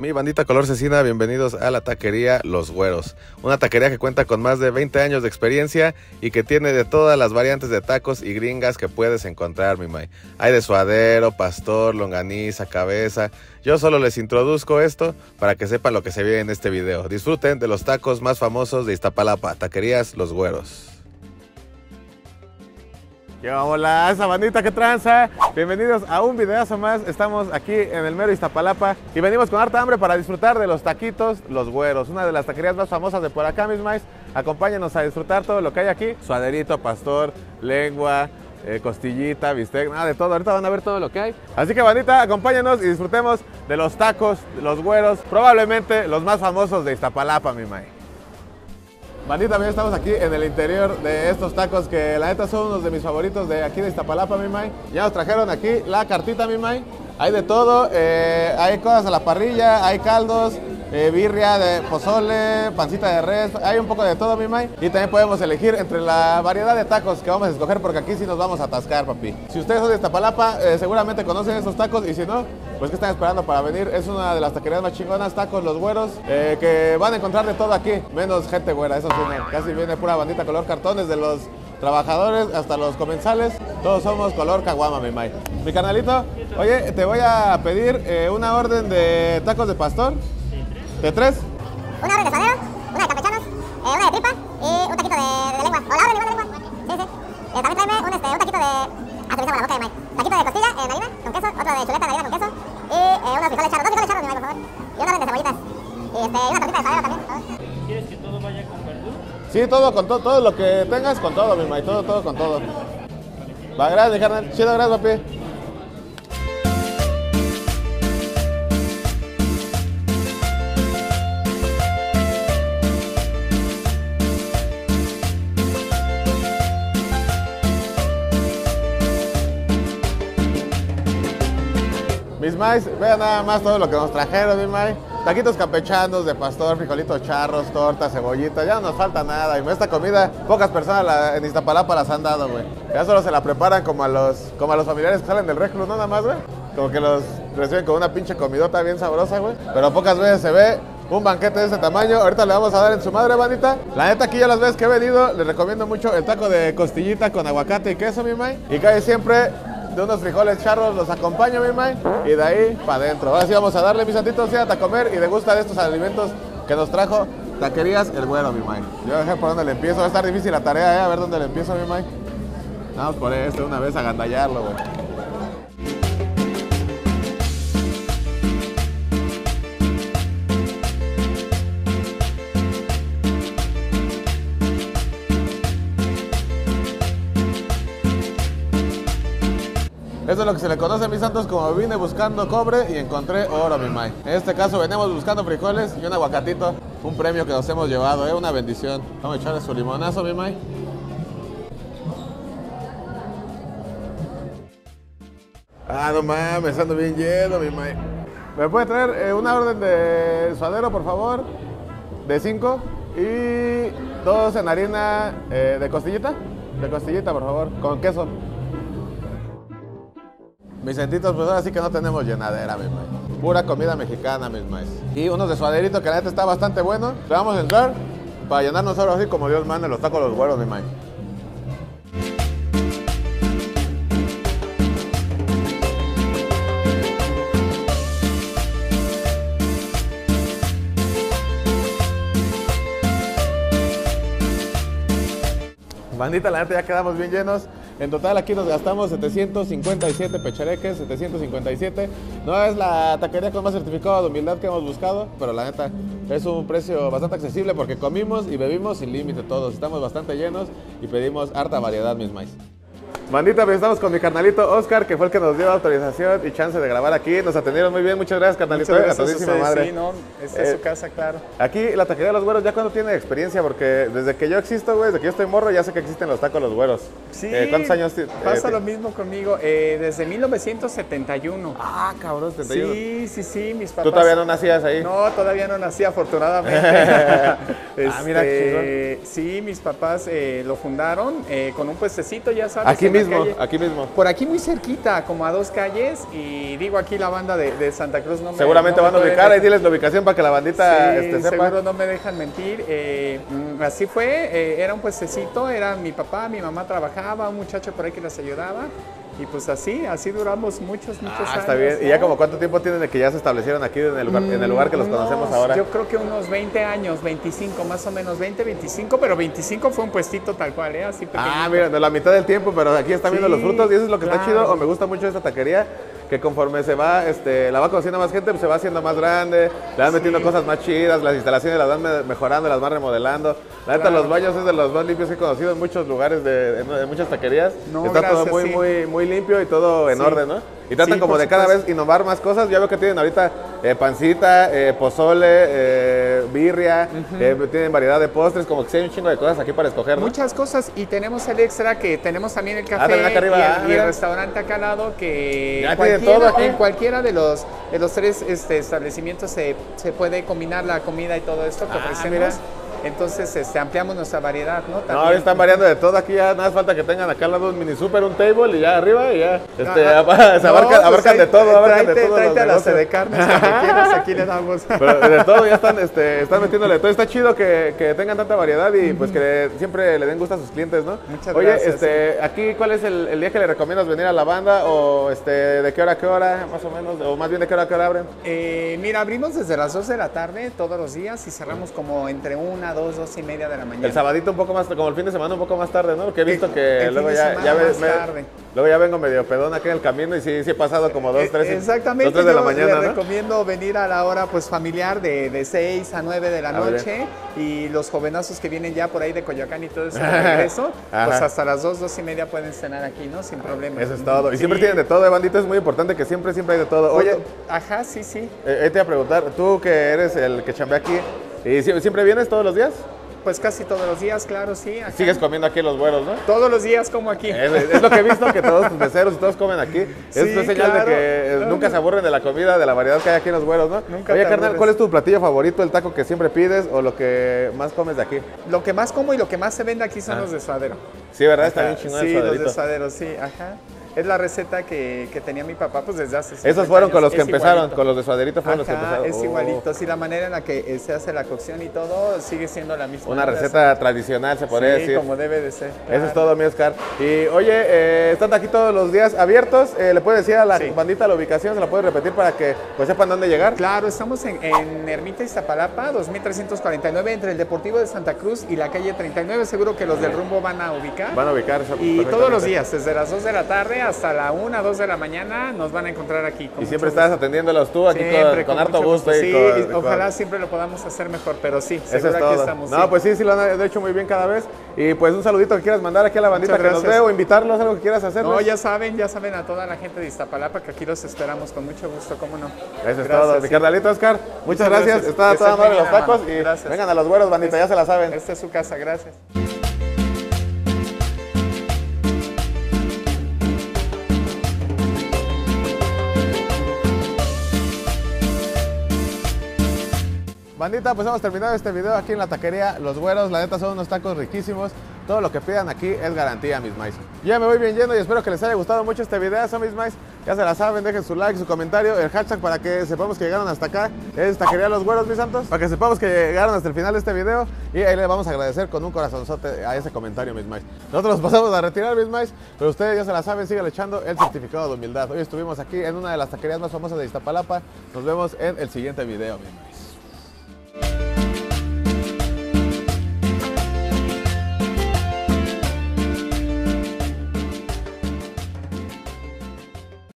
Mi bandita color cecina, bienvenidos a la taquería Los Güeros. Una taquería que cuenta con más de 20 años de experiencia y que tiene de todas las variantes de tacos y gringas que puedes encontrar, mi may. Hay de suadero, pastor, longaniza, cabeza. Yo solo les introduzco esto para que sepan lo que se ve en este video. Disfruten de los tacos más famosos de Iztapalapa, taquerías Los Güeros. Hola, esa bandita que tranza. Bienvenidos a un videazo más. Estamos aquí en el mero Iztapalapa y venimos con harta hambre para disfrutar de los taquitos Los Güeros, una de las taquerías más famosas de por acá, mis maíz. Acompáñenos a disfrutar todo lo que hay aquí: suaderito, pastor, lengua, costillita, bistec, nada de todo. Ahorita van a ver todo lo que hay. Así que, bandita, acompáñenos y disfrutemos de los tacos Los Güeros, probablemente los más famosos de Iztapalapa, mi maíz. Bandita, también estamos aquí en el interior de estos tacos que la neta son unos de mis favoritos de aquí de Iztapalapa, mi may. Ya nos trajeron aquí la cartita, mi may. Hay de todo, hay cosas a la parrilla, hay caldos, birria de pozole, pancita de res, hay un poco de todo, mi may. Y también podemos elegir entre la variedad de tacos que vamos a escoger, porque aquí sí nos vamos a atascar, papi. Si ustedes son de Iztapalapa, seguramente conocen estos tacos, y si no, pues ¿qué están esperando para venir? Es una de las taquerías más chingonas, tacos Los Güeros, que van a encontrar de todo aquí, menos gente güera, eso sí, casi viene pura bandita color cartón, desde los trabajadores hasta los comensales, todos somos color caguama, mi may. Mi carnalito, oye, te voy a pedir una orden de tacos de pastor. ¿De tres? Una orden de suadero, una de campechanos, una de tripa y un taquito de lengua. ¿O la orden igual de lengua? Sí. También tráeme un taquito de... Hasta me hizo la boca de Mike. Taquito de costilla en harina con queso, otro de chuleta en harina con queso y unos frijoles charros. Dos frijoles charros, mi Mike, por favor. Y una orden de cebollitas. Y una tortita de suadero también, por favor. ¿Quieres que todo vaya con verdura? Sí, todo, con todo lo que tengas, con todo, mi Mike. Todo, con todo. Va, gracias, mi carnal. Chido, gracias, papi. Mis maíz, vean nada más todo lo que nos trajeron, mi maíz. Taquitos campechanos de pastor, frijolitos charros, tortas, cebollitas, ya no nos falta nada. Y esta comida, pocas personas en Iztapalapa las han dado, güey. Ya solo se la preparan como a los familiares que salen del reclu, ¿no? Nada más, güey. Como que los reciben con una pinche comidota bien sabrosa, güey. Pero pocas veces se ve un banquete de ese tamaño. Ahorita le vamos a dar en su madre, bandita. La neta, aquí ya las veces que he venido, les recomiendo mucho el taco de costillita con aguacate y queso, mi maíz. Y casi siempre... de unos frijoles charros los acompaño, mi may, y de ahí para adentro. Ahora sí vamos a darle, mis santitos, siéntate a comer y degusta de estos alimentos que nos trajo Taquerías El Güero, mi may. Yo dejé por dónde le empiezo, va a estar difícil la tarea, a ver dónde le empiezo, mi may. Vamos por esto, una vez a gandallarlo, güey. Eso es lo que se le conoce a mis santos como vine buscando cobre y encontré oro, mi may. En este caso venimos buscando frijoles y un aguacatito, un premio que nos hemos llevado, una bendición. Vamos a echarle su limonazo, mi may. Ah, no mames, ando bien lleno, mi may. ¿Me puede traer una orden de suadero, por favor? De 5 y 2 en harina de costillita. De costillita, por favor, con queso. Mis sentitos, pues ahora sí que no tenemos llenadera, mi maíz. Pura comida mexicana, mis maíz. Y unos de suaderito que la neta está bastante bueno. Le vamos a entrar para llenarnos ahora así como Dios manda los tacos Los Güeros, mi maíz. Bandita, la neta ya quedamos bien llenos. En total aquí nos gastamos 757 pechereques, 757. No es la taquería con más certificado de humildad que hemos buscado, pero la neta es un precio bastante accesible porque comimos y bebimos sin límite todos. Estamos bastante llenos y pedimos harta variedad, mis maíz. Bandita, pues estamos con mi carnalito Oscar, que fue el que nos dio la autorización y chance de grabar aquí. Nos atendieron muy bien, muchas gracias, carnalito. Muchas gracias a ustedes, madre. Sí, no, es su casa, claro. Aquí, la taquería de Los Güeros, ¿ya cuánto tiene experiencia? Porque desde que yo existo, güey, desde que yo estoy morro, ya sé que existen los tacos Los Güeros. Sí, ¿cuántos años tiene? Pasa lo mismo conmigo, desde 1971. Ah, cabrón, 71. Sí, mis papás. ¿Tú todavía no nacías ahí? No, todavía no nací, afortunadamente. Ah, mira, sí, mis papás lo fundaron con un puestecito, ya sabes. Aquí mismo. mismo, aquí mismo. Por aquí muy cerquita, como a 2 calles. Y digo, aquí la banda de Santa Cruz no me... Seguramente van a ubicar, ahí diles la ubicación para que la bandita sepa. Seguro no me dejan mentir. Así fue, era un puestecito, era mi papá, mi mamá trabajaba, un muchacho por ahí que les ayudaba. Y pues así duramos muchos años. Está bien. ¿No? ¿Y ya como cuánto tiempo tienen de que ya se establecieron aquí en el lugar que los conocemos ahora? Yo creo que unos 20 años, 25 más o menos, 20, 25, pero 25 fue un puestito tal cual, ¿eh? Así pequeñito. Ah, mira, de la mitad del tiempo, pero aquí están viendo los frutos y eso es lo que está chido. O me gusta mucho esta taquería, que conforme se va, la va conociendo más gente, pues se va haciendo más grande, le van metiendo cosas más chidas, las instalaciones las van mejorando, las van remodelando. La neta, los baños es de los más limpios que he conocido en muchos lugares, en muchas taquerías. No, está todo muy, muy, muy limpio y todo en orden, ¿no? Y tratan como de cada vez innovar más cosas. Ya veo que tienen ahorita pancita, pozole, birria, tienen variedad de postres, como que hay un chingo de cosas aquí para escoger, ¿no? Muchas cosas, y tenemos el extra que tenemos también el café y el restaurante acá al lado, que ya tienen todo aquí. En cualquiera de los 3 establecimientos se puede combinar la comida y todo esto que ofrecemos. Mira. Entonces ampliamos nuestra variedad, ¿no? También. No, ahora están variando de todo. Aquí ya nada más falta que tengan acá al lado un mini super, un table y ya arriba y ya se abarcan de todo. Tráete a las de carnes que quieras, aquí le damos. Pero de todo ya están metiéndole todo. Está chido que tengan tanta variedad y pues que siempre le den gusto a sus clientes, ¿no? Muchas gracias. Oye, aquí, ¿cuál es el día que le recomiendas venir a la banda? O ¿de qué hora a qué hora más o menos? O más bien, ¿de qué hora a qué hora abren? Mira, abrimos desde las 2 de la tarde todos los días y cerramos como entre 1, 2, 2:30 de la mañana. El sabadito un poco más, como el fin de semana un poco más tarde, ¿no? Porque he visto que luego luego ya vengo medio pedón aquí en el camino y sí he pasado como 2, 3. Exactamente. 2, 3 de la mañana, ¿no? Recomiendo venir a la hora pues familiar de 6 a 9 de la noche, y los jovenazos que vienen ya por ahí de Coyoacán y todo eso, pues hasta las 2, 2:30 pueden cenar aquí, ¿no? Sin problema. Eso es todo. Y siempre tienen de todo, bandito. Es muy importante que siempre hay de todo. Oye, te iba a preguntar, tú que eres el que chambea aquí, ¿y siempre vienes todos los días? Pues casi todos los días, claro, sí. Acá. Sigues comiendo aquí los güeros, ¿no? Todos los días como aquí. Es lo que he visto, que todos tus meseros y todos comen aquí. Sí, es una señal de que nunca se aburren de la comida, de la variedad que hay aquí en los güeros, ¿no? Nunca. Oye, carnal, ¿cuál es tu platillo favorito, el taco que siempre pides o lo que más comes de aquí? Lo que más como y lo que más se vende aquí son los de suadero. Sí, ¿verdad? Está bien chingón el suaderito. Sí, los de suadero, sí, Es la receta que tenía mi papá pues desde hace 50 años. Esos fueron con los que empezaron, con los de suaderito fueron los que empezaron. Es igualito, sí, la manera en la que se hace la cocción y todo sigue siendo la misma. Una receta tradicional, se podría decir. Sí, como debe de ser. Eso es todo, mi Oscar. Y oye, están aquí todos los días abiertos. ¿Le puedes decir a la bandita la ubicación? ¿Se la puedes repetir para que pues sepan dónde llegar? Claro, estamos en Ermita Iztapalapa, 2349, entre el Deportivo de Santa Cruz y la calle 39. Seguro que los del rumbo van a ubicar. Van a ubicar. Y todos los días, desde las 2 de la tarde hasta la 1, 2 de la mañana nos van a encontrar aquí. Y siempre estás atendiéndolos tú aquí siempre, con harto gusto. Sí, ojalá siempre lo podamos hacer mejor, pero sí, seguro aquí estamos. No, pues sí, lo han hecho muy bien cada vez. Y pues un saludito que quieras mandar aquí a la bandita que nos ve o invitarlos, algo que quieras hacer. No, ya saben a toda la gente de Iztapalapa que aquí los esperamos con mucho gusto, cómo no. Eso es todo. Mi carnalito Oscar, muchas gracias. Está toda madre los tacos y vengan a los güeros, bandita, ya se la saben. Esta es su casa, gracias. Bandita, pues hemos terminado este video aquí en la taquería Los Güeros. La neta son unos tacos riquísimos. Todo lo que pidan aquí es garantía, mis maíz. Ya me voy bien yendo y espero que les haya gustado mucho este video. Son mis maíz, ya se la saben, dejen su like, su comentario, el hashtag para que sepamos que llegaron hasta acá. Es taquería Los Güeros, mis santos, para que sepamos que llegaron hasta el final de este video. Y ahí le vamos a agradecer con un corazonzote a ese comentario, mis maíz. Nosotros nos pasamos a retirar, mis maíz, pero ustedes ya se la saben, sigan echando el certificado de humildad. Hoy estuvimos aquí en una de las taquerías más famosas de Iztapalapa. Nos vemos en el siguiente video, mis maíz.